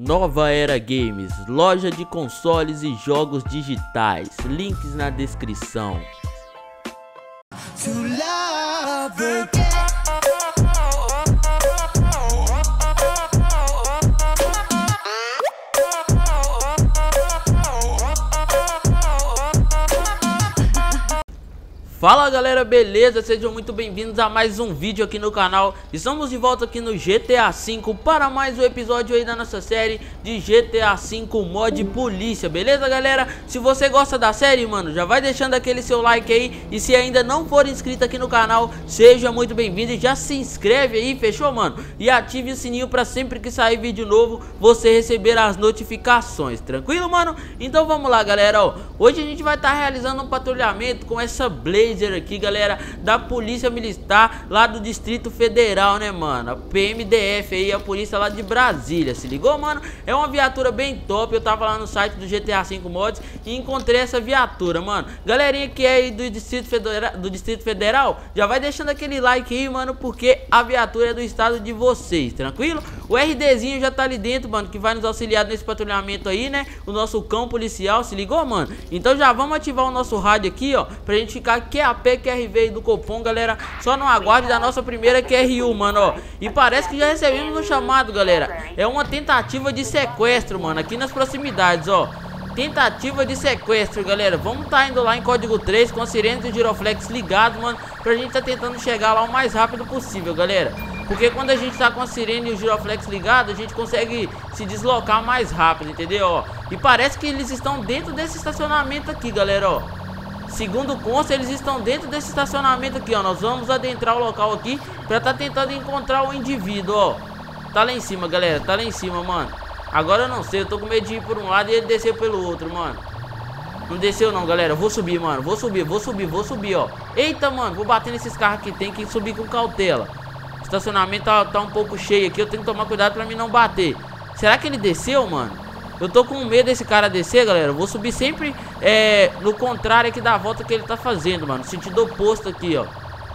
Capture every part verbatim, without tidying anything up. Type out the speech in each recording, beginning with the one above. Nova Era Games, loja de consoles e jogos digitais, links na descrição. Fala galera, beleza? Sejam muito bem-vindos a mais um vídeo aqui no canal. Estamos de volta aqui no GTA cinco para mais um episódio aí da nossa série de GTA cinco Mod Polícia, beleza galera? Se você gosta da série, mano, já vai deixando aquele seu like aí. E se ainda não for inscrito aqui no canal, seja muito bem-vindo e já se inscreve aí, fechou mano? E ative o sininho para sempre que sair vídeo novo você receber as notificações, tranquilo mano? Então vamos lá galera, ó. Hoje a gente vai estar tá realizando um patrulhamento com essa Blaze aqui galera, da polícia militar lá do Distrito Federal, né mano, a P M D F aí, a polícia lá de Brasília, se ligou mano? É uma viatura bem top, eu tava lá no site do GTA cinco Mods e encontrei essa viatura, mano. Galerinha que é aí do Distrito Federal, do Distrito Federal, já vai deixando aquele like aí mano, porque a viatura é do estado de vocês, tranquilo? O RDzinho já tá ali dentro, mano, que vai nos auxiliar nesse patrulhamento aí, né? O nosso cão policial, se ligou mano? Então já vamos ativar o nosso rádio aqui, ó, pra gente ficar que a P Q R V do Copom, galera. Só no aguarde da nossa primeira Q R U, mano, ó. E parece que já recebemos um chamado, galera. É uma tentativa de sequestro, mano, aqui nas proximidades, ó. Tentativa de sequestro, galera. Vamos tá indo lá em código três com a sirene do giroflex ligado, mano, pra gente tá tentando chegar lá o mais rápido possível, galera. Porque quando a gente tá com a sirene e o giroflex ligado, a gente consegue se deslocar mais rápido, entendeu, ó. E parece que eles estão dentro desse estacionamento aqui, galera, ó. Segundo consta, eles estão dentro desse estacionamento aqui, ó. Nós vamos adentrar o local aqui pra tá tentando encontrar o indivíduo, ó. Tá lá em cima, galera. Tá lá em cima, mano. Agora eu não sei. Eu tô com medo de ir por um lado e ele descer pelo outro, mano. Não desceu não, galera. Vou subir, mano. Vou subir, vou subir, vou subir, ó. Eita, mano. Vou bater nesses carros aqui. Tem que subir com cautela. O estacionamento tá, tá um pouco cheio aqui. Eu tenho que tomar cuidado pra mim não bater. Será que ele desceu, mano? Eu tô com medo desse cara descer, galera. Eu vou subir sempre é, no contrário aqui da volta que ele tá fazendo, mano. Sentido oposto aqui, ó.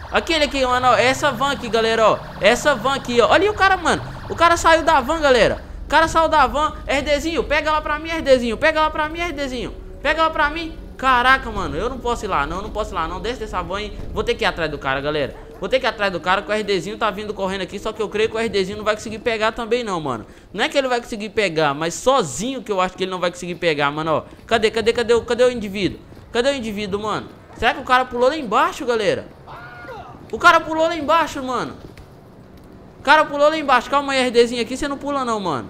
Aquele aqui, mano, ó. Essa van aqui, galera, ó. Essa van aqui, ó. Olha aí o cara, mano. O cara saiu da van, galera. O cara saiu da van. RDzinho, pega lá pra mim, RDzinho. Pega lá pra mim, RDzinho. Pega lá pra mim. Caraca, mano. Eu não posso ir lá, não. Eu não posso ir lá, não. Desce dessa van aí. Vou ter que ir atrás do cara, galera. Vou ter que ir atrás do cara, que o RDzinho tá vindo correndo aqui. Só que eu creio que o RDzinho não vai conseguir pegar também não, mano. Não é que ele vai conseguir pegar, mas sozinho que eu acho que ele não vai conseguir pegar, mano, ó. Cadê, cadê, cadê, cadê o indivíduo? Cadê o indivíduo, mano? Será que o cara pulou lá embaixo, galera? O cara pulou lá embaixo, mano. O cara pulou lá embaixo. Calma aí, RDzinho, aqui você não pula não, mano.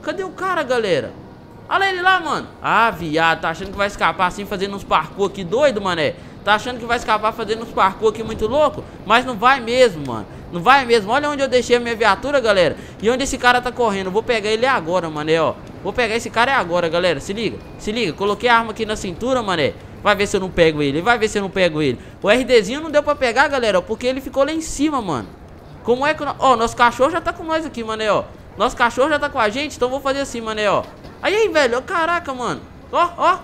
Cadê o cara, galera? Olha ele lá, mano. Ah, viado, tá achando que vai escapar assim, fazendo uns parkour aqui doido, mané. Tá achando que vai escapar fazendo uns parkour aqui muito louco? Mas não vai mesmo, mano. Não vai mesmo. Olha onde eu deixei a minha viatura, galera. E onde esse cara tá correndo. Vou pegar ele agora, mané, ó. Vou pegar esse cara agora, galera. Se liga, se liga. Coloquei a arma aqui na cintura, mané. Vai ver se eu não pego ele. Vai ver se eu não pego ele. O RDzinho não deu pra pegar, galera, ó, porque ele ficou lá em cima, mano. Como é que... Ó, oh, nosso cachorro já tá com nós aqui, mané, ó. Nosso cachorro já tá com a gente, então vou fazer assim, mané, ó. Aí, aí, velho. Ó, caraca, mano. Ó, ó.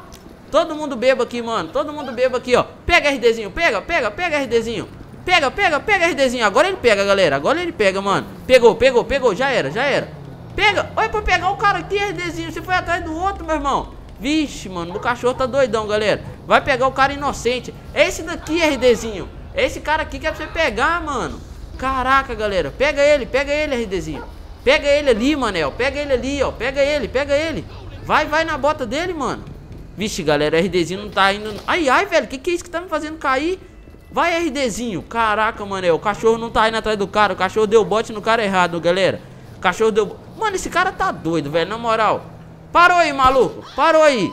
Todo mundo beba aqui, mano. Todo mundo beba aqui, ó. Pega, RDzinho. Pega, pega, pega, RDzinho. Pega, pega, pega, RDzinho. Agora ele pega, galera. Agora ele pega, mano. Pegou, pegou, pegou. Já era, já era. Pega. Olha pra pegar o cara aqui, RDzinho. Você foi atrás do outro, meu irmão. Vixe, mano. O cachorro tá doidão, galera. Vai pegar o cara inocente. É esse daqui, RDzinho. É esse cara aqui que é pra você pegar, mano. Caraca, galera. Pega ele, pega ele, RDzinho. Pega ele ali, manel. Pega ele ali, ó. Pega ele, pega ele. Vai, vai na bota dele, mano. Vixe, galera, o RDzinho não tá indo... Ai, ai, velho, que que é isso que tá me fazendo cair? Vai, RDzinho. Caraca, mano, o cachorro não tá indo atrás do cara. O cachorro deu bote no cara errado, galera. O cachorro deu... Mano, esse cara tá doido, velho, na moral. Parou aí, maluco. Parou aí.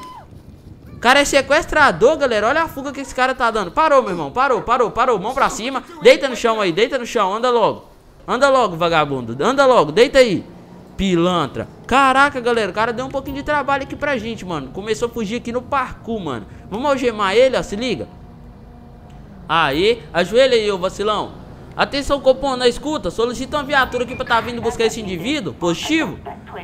O cara é sequestrador, galera. Olha a fuga que esse cara tá dando. Parou, meu irmão. Parou, parou, parou. Mão pra cima. Deita no chão aí, deita no chão. Anda logo. Anda logo, vagabundo. Anda logo, deita aí. Pilantra. Caraca, galera, o cara deu um pouquinho de trabalho aqui pra gente, mano. Começou a fugir aqui no parkour, mano. Vamos algemar ele, ó, se liga. Aí, ajoelha aí, ô vacilão. Atenção, Copom, na escuta. Solicita uma viatura aqui pra tá vindo buscar esse indivíduo. Positivo.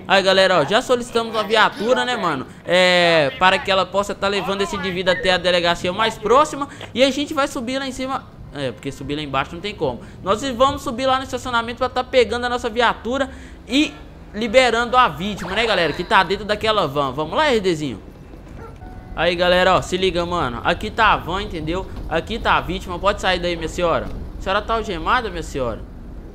Aí, galera, ó, já solicitamos uma viatura, né, mano? É, para que ela possa tá levando esse indivíduo até a delegacia mais próxima. E a gente vai subir lá em cima... É, porque subir lá embaixo não tem como. Nós vamos subir lá no estacionamento pra tá pegando a nossa viatura e... liberando a vítima, né, galera, que tá dentro daquela van. Vamos lá, RDzinho. Aí, galera, ó, se liga, mano. Aqui tá a van, entendeu? Aqui tá a vítima. Pode sair daí, minha senhora. A senhora tá algemada, minha senhora?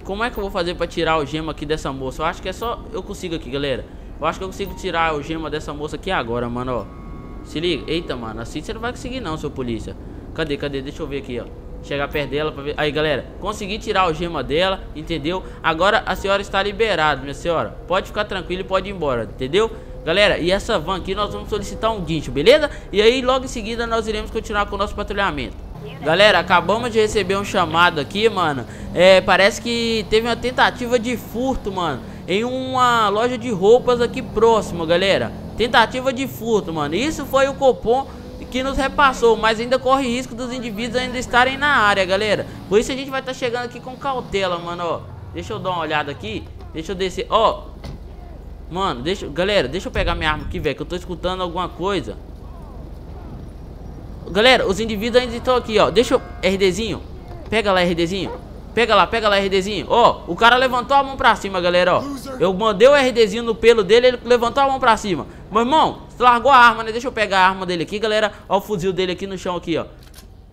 Como é que eu vou fazer pra tirar a algema aqui dessa moça? Eu acho que é só... Eu consigo aqui, galera. Eu acho que eu consigo tirar a algema dessa moça aqui agora, mano, ó. Se liga. Eita, mano. Assim você não vai conseguir não, seu polícia. Cadê, cadê? Deixa eu ver aqui, ó. Chegar perto dela pra ver... Aí, galera. Consegui tirar a algema dela, entendeu? Agora a senhora está liberada, minha senhora. Pode ficar tranquila e pode ir embora, entendeu? Galera, e essa van aqui nós vamos solicitar um guincho, beleza? E aí logo em seguida nós iremos continuar com o nosso patrulhamento. Galera, acabamos de receber um chamado aqui, mano. É, parece que teve uma tentativa de furto, mano, em uma loja de roupas aqui próximo, galera. Tentativa de furto, mano. Isso foi o Copom que nos repassou, mas ainda corre risco dos indivíduos ainda estarem na área, galera. Por isso a gente vai estar chegando aqui com cautela, mano, ó. Deixa eu dar uma olhada aqui. Deixa eu descer, ó. Mano, deixa... Galera, deixa eu pegar minha arma aqui, velho, que eu tô escutando alguma coisa. Galera, os indivíduos ainda estão aqui, ó. Deixa eu... RDzinho. Pega lá, RDzinho. Pega lá, pega lá, RDzinho. Ó, o cara levantou a mão pra cima, galera, ó. Eu mandei o RDzinho no pelo dele, ele levantou a mão pra cima. Meu irmão, largou a arma, né? Deixa eu pegar a arma dele aqui, galera. Ó o fuzil dele aqui no chão, aqui, ó.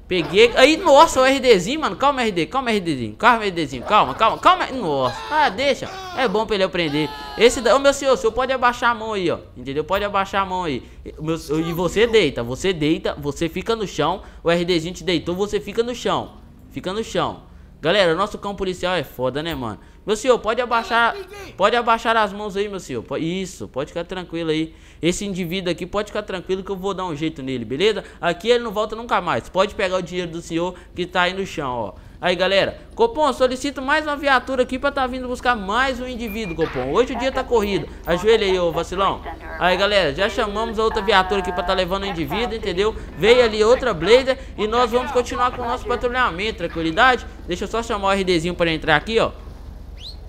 Peguei... Aí, nossa, o RDzinho, mano. Calma, RD. Calma, RDzinho. Calma, RDzinho. Calma, calma, calma. Nossa. Ah, deixa. É bom pra ele aprender. Esse da... Ô, meu senhor, o senhor pode abaixar a mão aí, ó. Entendeu? Pode abaixar a mão aí. Meu... E você deita. Você deita. Você fica no chão. O RDzinho te deitou. Você fica no chão. Fica no chão. Galera, o nosso cão policial é foda, né, mano? Meu senhor, pode abaixar... Pode abaixar as mãos aí, meu senhor. Isso. Pode ficar tranquilo aí. Esse indivíduo aqui pode ficar tranquilo que eu vou dar um jeito nele, beleza? Aqui ele não volta nunca mais. Pode pegar o dinheiro do senhor que tá aí no chão, ó. Aí, galera. Copom, solicito mais uma viatura aqui pra tá vindo buscar mais um indivíduo, Copom. Hoje o dia tá corrido. Ajoelha aí, ô vacilão. Aí, galera, já chamamos a outra viatura aqui pra tá levando o indivíduo, entendeu? Veio ali outra blazer e nós vamos continuar com o nosso patrulhamento, tranquilidade? Deixa eu só chamar o RDzinho pra entrar aqui, ó.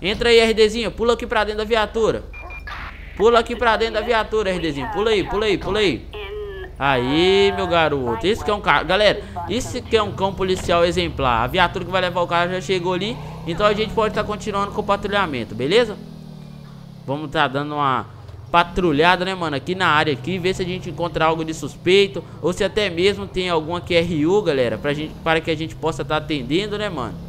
Entra aí, RDzinho, pula aqui pra dentro da viatura. Pula aqui pra dentro da viatura, RDzinho. Pula aí, pula aí, pula aí. Aí, meu garoto. Isso que é um cara. Galera, isso que é um cão policial exemplar. A viatura que vai levar o cara já chegou ali. Então a gente pode estar continuando com o patrulhamento, beleza? Vamos estar dando uma patrulhada, né, mano? Aqui na área aqui, ver se a gente encontra algo de suspeito. Ou se até mesmo tem alguma Q R U, galera, pra gente, para que a gente possa estar atendendo, né, mano?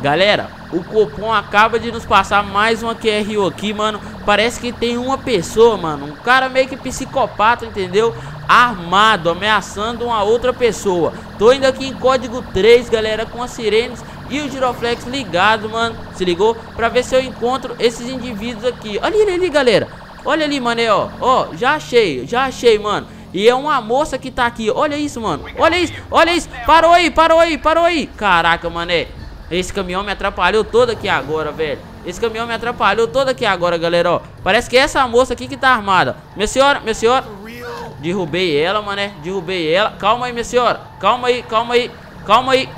Galera, o Copom acaba de nos passar mais uma Q R U aqui, mano. Parece que tem uma pessoa, mano. Um cara meio que psicopata, entendeu? Armado, ameaçando uma outra pessoa. Tô indo aqui em código três, galera, com as sirenes e o giroflex ligado, mano. Se ligou? Pra ver se eu encontro esses indivíduos aqui. Olha ele ali, galera. Olha ali, mané, ó. Ó, já achei, já achei, mano. E é uma moça que tá aqui. Olha isso, mano. Olha isso, olha isso. Parou aí, parou aí, parou aí. Caraca, mané. Esse caminhão me atrapalhou todo aqui agora, velho. Esse caminhão me atrapalhou todo aqui agora, galera, ó. Parece que é essa moça aqui que tá armada. Minha senhora, minha senhora. Derrubei ela, mané. Derrubei ela. Calma aí, minha senhora. Calma aí, calma aí. Calma aí.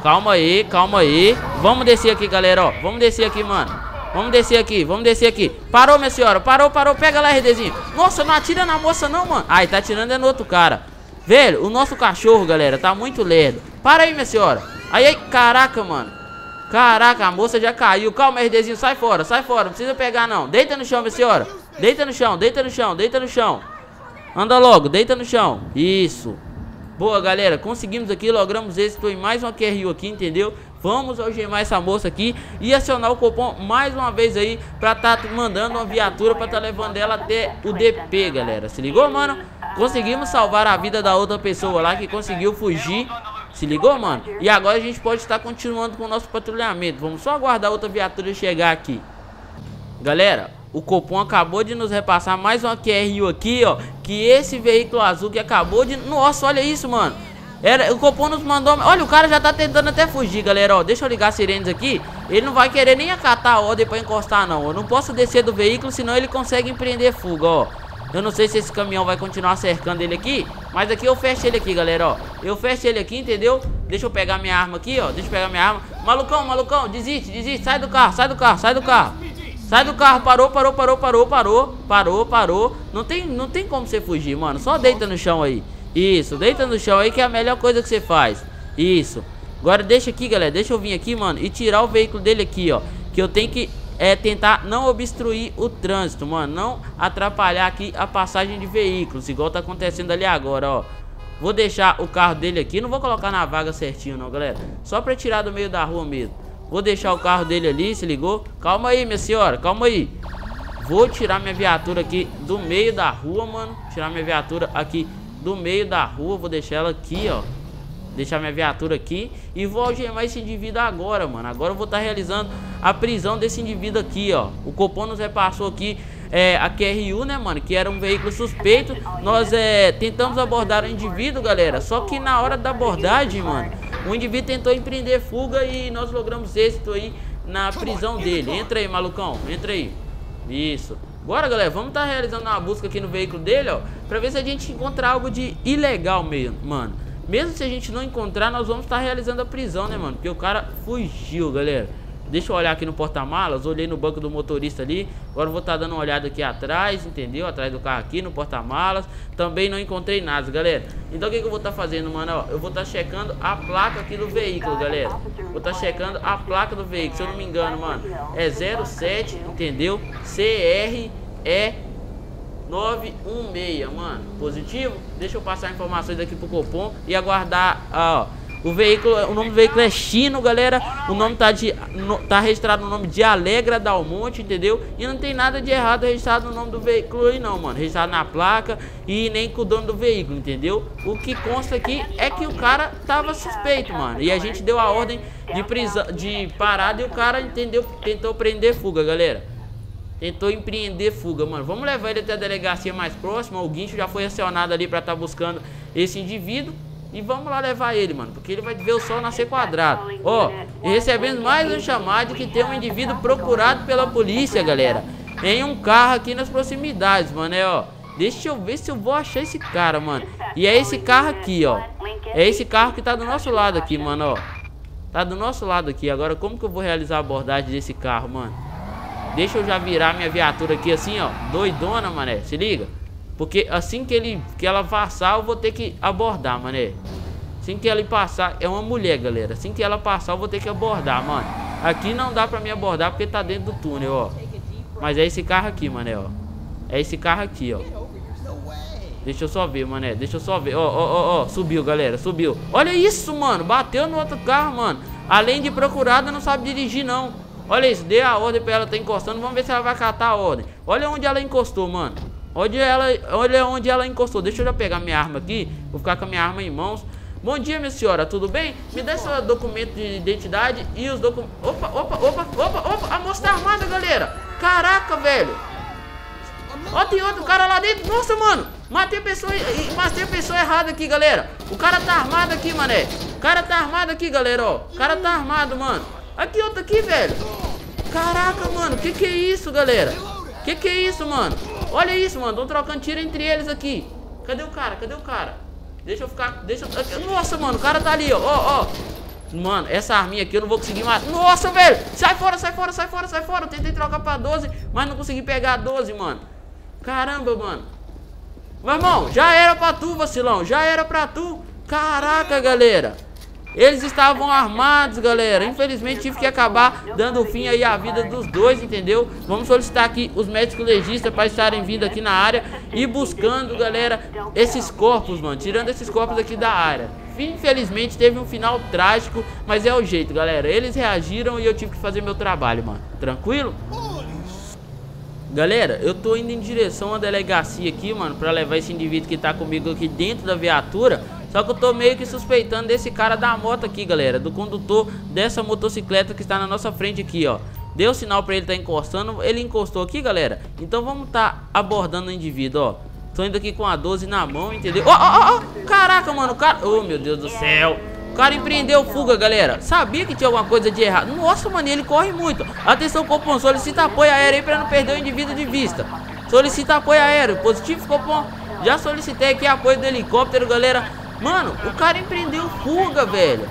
Calma aí, calma aí. Vamos descer aqui, galera, ó. Vamos descer aqui, mano. Vamos descer aqui, vamos descer aqui. Parou, minha senhora. Parou, parou. Pega lá, RDzinho. Nossa, não atira na moça não, mano. Ai, tá atirando é no outro cara. Velho, o nosso cachorro, galera, tá muito lerdo. Para aí, minha senhora. Aí, aí, caraca, mano. Caraca, a moça já caiu. Calma, RDzinho, sai fora, sai fora. Não precisa pegar, não. Deita no chão, minha senhora. Deita no chão, deita no chão, deita no chão. Anda logo, deita no chão. Isso. Boa, galera. Conseguimos aqui, logramos êxito em mais uma Q R U aqui, entendeu? Vamos algemar essa moça aqui e acionar o Copom mais uma vez aí pra tá mandando uma viatura pra tá levando ela até o D P, galera. Se ligou, mano? Conseguimos salvar a vida da outra pessoa lá que conseguiu fugir. Se ligou, mano? E agora a gente pode estar continuando com o nosso patrulhamento. Vamos só aguardar outra viatura chegar aqui. Galera, o Copom acabou de nos repassar mais uma Q R U aqui, ó. Que esse veículo azul que acabou de... Nossa, olha isso, mano. Era... O Copom nos mandou... Olha, o cara já tá tentando até fugir, galera, ó. Deixa eu ligar as sirenes aqui. Ele não vai querer nem acatar a ordem pra encostar, não. Eu não posso descer do veículo, senão ele consegue empreender fuga, ó. Eu não sei se esse caminhão vai continuar cercando ele aqui, mas aqui eu fecho ele aqui, galera, ó. Eu fecho ele aqui, entendeu? Deixa eu pegar minha arma aqui, ó. Deixa eu pegar minha arma. Malucão, malucão, desiste, desiste. Sai do carro, sai do carro, sai do carro. Sai do carro, parou, parou, parou, parou, parou. Parou, parou. Não tem, não tem como você fugir, mano. Só deita no chão aí. Isso, deita no chão aí que é a melhor coisa que você faz. Isso. Agora deixa aqui, galera. Deixa eu vir aqui, mano, e tirar o veículo dele aqui, ó. Que eu tenho que... é tentar não obstruir o trânsito, mano, não atrapalhar aqui a passagem de veículos, igual tá acontecendo ali agora, ó. Vou deixar o carro dele aqui, não vou colocar na vaga certinho não, galera, só pra tirar do meio da rua mesmo. Vou deixar o carro dele ali, se ligou? Calma aí, minha senhora, calma aí. Vou tirar minha viatura aqui do meio da rua, mano. Tirar minha viatura aqui do meio da rua, vou deixar ela aqui, ó. Deixar minha viatura aqui e vou algemar esse indivíduo agora, mano. Agora eu vou estar realizando a prisão desse indivíduo aqui, ó. O Copom nos repassou aqui é, a Q R U, né, mano, que era um veículo suspeito. Nós é, tentamos abordar o indivíduo, galera, só que na hora da abordagem, mano, o indivíduo tentou empreender fuga e nós logramos êxito aí na prisão dele. Entra aí, malucão, entra aí. Isso. Agora, galera, vamos estar realizando uma busca aqui no veículo dele, ó, pra ver se a gente encontra algo de ilegal mesmo, mano. Mesmo se a gente não encontrar, nós vamos estar realizando a prisão, né, mano? Porque o cara fugiu, galera. Deixa eu olhar aqui no porta-malas. Olhei no banco do motorista ali. Agora eu vou estar dando uma olhada aqui atrás, entendeu? Atrás do carro aqui, no porta-malas. Também não encontrei nada, galera. Então o que, que eu vou estar fazendo, mano? Ó, eu vou estar checando a placa aqui do veículo, galera. Vou estar checando a placa do veículo. Se eu não me engano, mano, é zero sete, entendeu? C R E nove um seis, mano. Positivo? Deixa eu passar informações aqui pro Copom e aguardar, ó. O veículo, o nome do veículo é Chino, galera. O nome tá, de, no, tá registrado no nome de Alegra Dalmonte, entendeu? E não tem nada de errado registrado no nome do veículo aí não, mano. Registrado na placa e nem com o dono do veículo, entendeu? O que consta aqui é que o cara tava suspeito, mano. E a gente deu a ordem de, prisão, de parada e o cara, entendeu? Tentou prender fuga, galera. Tentou empreender fuga, mano. Vamos levar ele até a delegacia mais próxima. O guincho já foi acionado ali pra estar buscando esse indivíduo. E vamos lá levar ele, mano, porque ele vai ver o sol nascer quadrado. Ó, e recebemos mais um chamado que tem um indivíduo procurado pela polícia, galera, em um carro aqui nas proximidades, mano. É, ó, deixa eu ver se eu vou achar esse cara, mano. E é esse carro aqui, ó. É esse carro que tá do nosso lado aqui, mano, ó. Tá do nosso lado aqui. Agora como que eu vou realizar a abordagem desse carro, mano? Deixa eu já virar minha viatura aqui assim, ó. Doidona, mané. Se liga. Porque assim que, ele, que ela passar, eu vou ter que abordar, mané. Assim que ela passar... É uma mulher, galera. Assim que ela passar, eu vou ter que abordar, mano. Aqui não dá pra me abordar porque tá dentro do túnel, ó. Mas é esse carro aqui, mané, ó. É esse carro aqui, ó. Deixa eu só ver, mané. Deixa eu só ver. Ó, ó, ó, ó. Subiu, galera. Subiu. Olha isso, mano. Bateu no outro carro, mano. Além de procurada, não sabe dirigir, não. Olha isso, dê a ordem pra ela tá encostando. Vamos ver se ela vai catar a ordem. Olha onde ela encostou, mano. Olha, ela, olha onde ela encostou. Deixa eu já pegar minha arma aqui. Vou ficar com a minha arma em mãos. Bom dia, minha senhora, tudo bem? Me dá seu documento de identidade e os documentos... Opa, opa, opa, opa, opa. A moça tá armada, galera. Caraca, velho. Ó, tem outro cara lá dentro. Nossa, mano. Matei a pessoa, matei a pessoa errada aqui, galera. O cara tá armado aqui, mané. O cara tá armado aqui, galera, ó. O cara tá armado, mano. Aqui, outro aqui, velho. Caraca, mano, que que é isso, galera? Que que é isso, mano? Olha isso, mano, estão trocando tiro entre eles aqui. Cadê o cara? Cadê o cara? Deixa eu ficar, deixa eu... Nossa, mano, o cara tá ali, ó, ó, ó. Mano, essa arminha aqui eu não vou conseguir mais. Nossa, velho, sai fora, sai fora, sai fora, sai fora. Eu tentei trocar pra doze, mas não consegui pegar a doze, mano. Caramba, mano. Meu irmão, já era pra tu, vacilão. Já era pra tu. Caraca, galera. Eles estavam armados, galera. Infelizmente tive que acabar dando fim aí à vida dos dois, entendeu? Vamos solicitar aqui os médicos legistas para estarem vindo aqui na área e buscando, galera, esses corpos, mano. Tirando esses corpos aqui da área. Infelizmente teve um final trágico, mas é o jeito, galera. Eles reagiram e eu tive que fazer meu trabalho, mano. Tranquilo? Galera, eu tô indo em direção à delegacia aqui, mano, para levar esse indivíduo que tá comigo aqui dentro da viatura. Só que eu tô meio que suspeitando desse cara da moto aqui, galera. Do condutor dessa motocicleta que está na nossa frente aqui, ó. Deu sinal pra ele tá encostando. Ele encostou aqui, galera. Então vamos tá abordando o indivíduo, ó. Tô indo aqui com a doze na mão, entendeu? Ó, ó, ó. Caraca, mano. O cara... Oh, meu Deus do céu. O cara empreendeu fuga, galera. Sabia que tinha alguma coisa de errado. Nossa, mano. Ele corre muito. Atenção, Copom. Solicita apoio aéreo aí pra não perder o indivíduo de vista. Solicita apoio aéreo. Positivo, Copom. Já solicitei aqui apoio do helicóptero, galera. Mano, o cara empreendeu fuga, velho.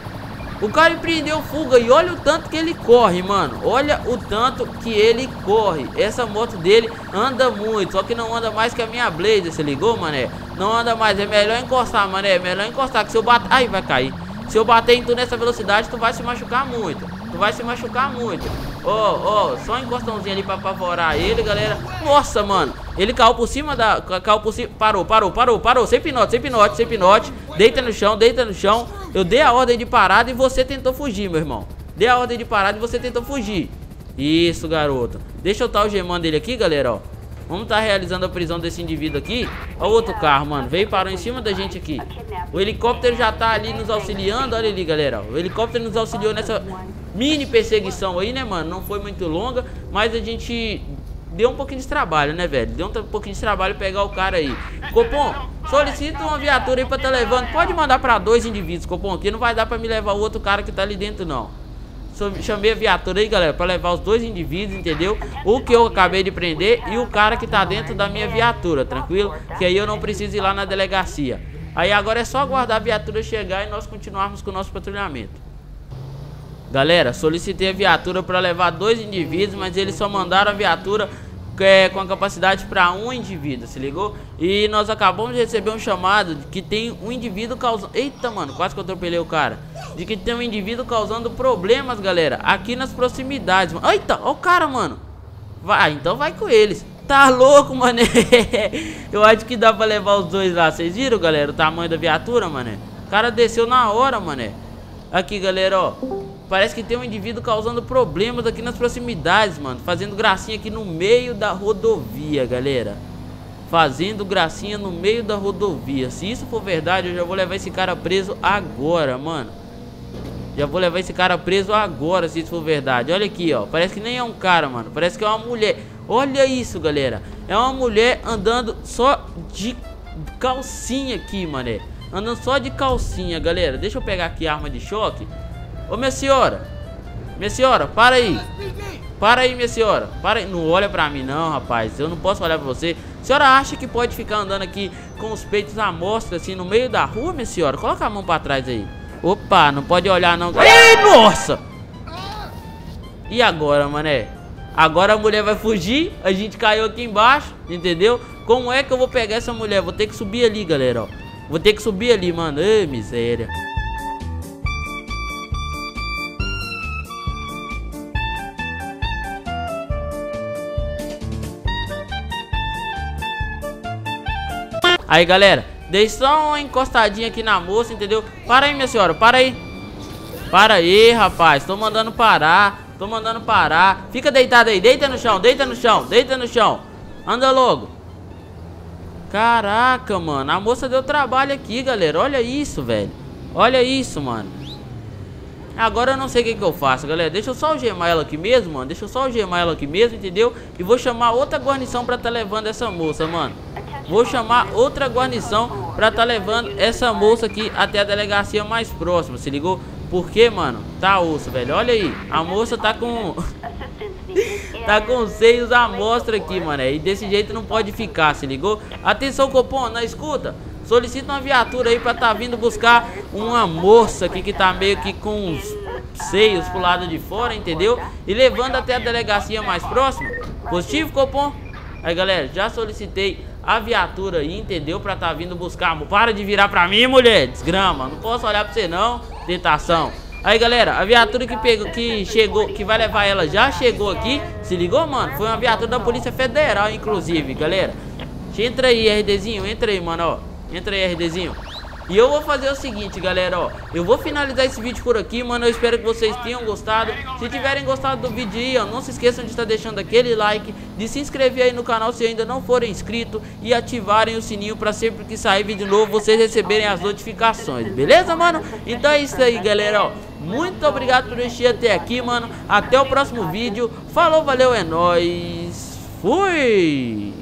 O cara empreendeu fuga e olha o tanto que ele corre, mano. Olha o tanto que ele corre. Essa moto dele anda muito, só que não anda mais que a minha Blazer, se ligou, mané? Não anda mais, é melhor encostar, mané. É melhor encostar, que se eu bater... Ai, vai cair. Se eu bater em tu nessa velocidade, tu vai se machucar muito. Tu vai se machucar muito. ó, ó, só um encostãozinho ali pra apavorar ele, galera. Nossa, mano, ele caiu por cima da... Caiu por cima... Parou, parou, parou, parou. Sem pinote, sem pinote, sem pinote. Deita no chão, deita no chão. Eu dei a ordem de parada e você tentou fugir, meu irmão. Dei a ordem de parada e você tentou fugir. Isso, garoto. Deixa eu estar algemando ele aqui, galera, ó. Vamos estar realizando a prisão desse indivíduo aqui. Olha o outro carro, mano. Veio e parou em cima da gente aqui. O helicóptero já tá ali nos auxiliando. Olha ali, galera. O helicóptero nos auxiliou nessa mini perseguição aí, né, mano? Não foi muito longa, mas a gente deu um pouquinho de trabalho, né, velho? Deu um pouquinho de trabalho pegar o cara aí. Copom, solicita uma viatura aí pra tá levando. Pode mandar pra dois indivíduos, Copom. Aqui não vai dar pra me levar o outro cara que tá ali dentro, não. Chamei a viatura aí, galera, pra levar os dois indivíduos, entendeu? O que eu acabei de prender e o cara que tá dentro da minha viatura, tranquilo? Que aí eu não preciso ir lá na delegacia. Aí agora é só aguardar a viatura chegar e nós continuarmos com o nosso patrulhamento. Galera, solicitei a viatura pra levar dois indivíduos, mas eles só mandaram a viatura é, com a capacidade pra um indivíduo, se ligou? E nós acabamos de receber um chamado de que tem um indivíduo causando... Eita, mano, quase que eu atropelei o cara. De que tem um indivíduo causando problemas, galera, aqui nas proximidades, mano. Eita, ó o cara, mano. Vai, então vai com eles. Tá louco, mané. Eu acho que dá pra levar os dois lá. Vocês viram, galera, o tamanho da viatura, mané? O cara desceu na hora, mané. Aqui, galera, ó. Parece que tem um indivíduo causando problemas aqui nas proximidades, mano. Fazendo gracinha aqui no meio da rodovia, galera. Fazendo gracinha no meio da rodovia. Se isso for verdade, eu já vou levar esse cara preso agora, mano. Já vou levar esse cara preso agora, se isso for verdade. Olha aqui, ó. Parece que nem é um cara, mano. Parece que é uma mulher. Olha isso, galera. É uma mulher andando só de calcinha aqui, mané. Andando só de calcinha, galera. Deixa eu pegar aqui a arma de choque. Ô, minha senhora. Minha senhora, para aí. Para aí, minha senhora. Para aí. Não olha pra mim, não, rapaz. Eu não posso olhar pra você. A senhora acha que pode ficar andando aqui com os peitos à mostra, assim, no meio da rua, minha senhora? Coloca a mão pra trás aí. Opa, não pode olhar não. Ei, nossa! E agora, mané? Agora a mulher vai fugir. A gente caiu aqui embaixo, entendeu? Como é que eu vou pegar essa mulher? Vou ter que subir ali, galera, ó. Vou ter que subir ali, mano. Ai, miséria. Aí, galera, dei só uma encostadinha aqui na moça, entendeu? Para aí, minha senhora, para aí. Para aí, rapaz, tô mandando parar. Tô mandando parar. Fica deitado aí, deita no chão, deita no chão, deita no chão. Anda logo. Caraca, mano, a moça deu trabalho aqui, galera. Olha isso, velho. Olha isso, mano. Agora eu não sei o que que eu faço, galera. Deixa eu só algemar ela aqui mesmo, mano. Deixa eu só algemar ela aqui mesmo, entendeu? E vou chamar outra guarnição pra tá levando essa moça, mano. Vou chamar outra guarnição pra tá levando essa moça aqui até a delegacia mais próxima, se ligou? Porque, mano, tá osso, velho. Olha aí, a moça tá com... tá com seios à mostra aqui, mano. E desse jeito não pode ficar, se ligou? Atenção, Copom, na escuta. Solicita uma viatura aí pra tá vindo buscar uma moça aqui que tá meio que com os seios pro lado de fora, entendeu? E levando até a delegacia mais próxima. Positivo, Copom? Aí, galera, já solicitei a viatura aí, entendeu? Pra tá vindo buscar. Para de virar pra mim, mulher. Desgrama. Não posso olhar pra você, não. Tentação. Aí, galera, a viatura que pegou, que chegou, que vai levar ela já chegou aqui. Se ligou, mano? Foi uma viatura da Polícia Federal, inclusive, galera. Entra aí, RDzinho. Entra aí, mano, ó. Entra aí, RDzinho. E eu vou fazer o seguinte, galera, ó. Eu vou finalizar esse vídeo por aqui, mano. Eu espero que vocês tenham gostado. Se tiverem gostado do vídeo aí, ó, não se esqueçam de estar deixando aquele like, de se inscrever aí no canal se ainda não forem inscrito e ativarem o sininho pra sempre que sair vídeo novo vocês receberem as notificações. Beleza, mano? Então é isso aí, galera, ó. Muito obrigado por assistir até aqui, mano. Até o próximo vídeo. Falou, valeu, é nóis. Fui!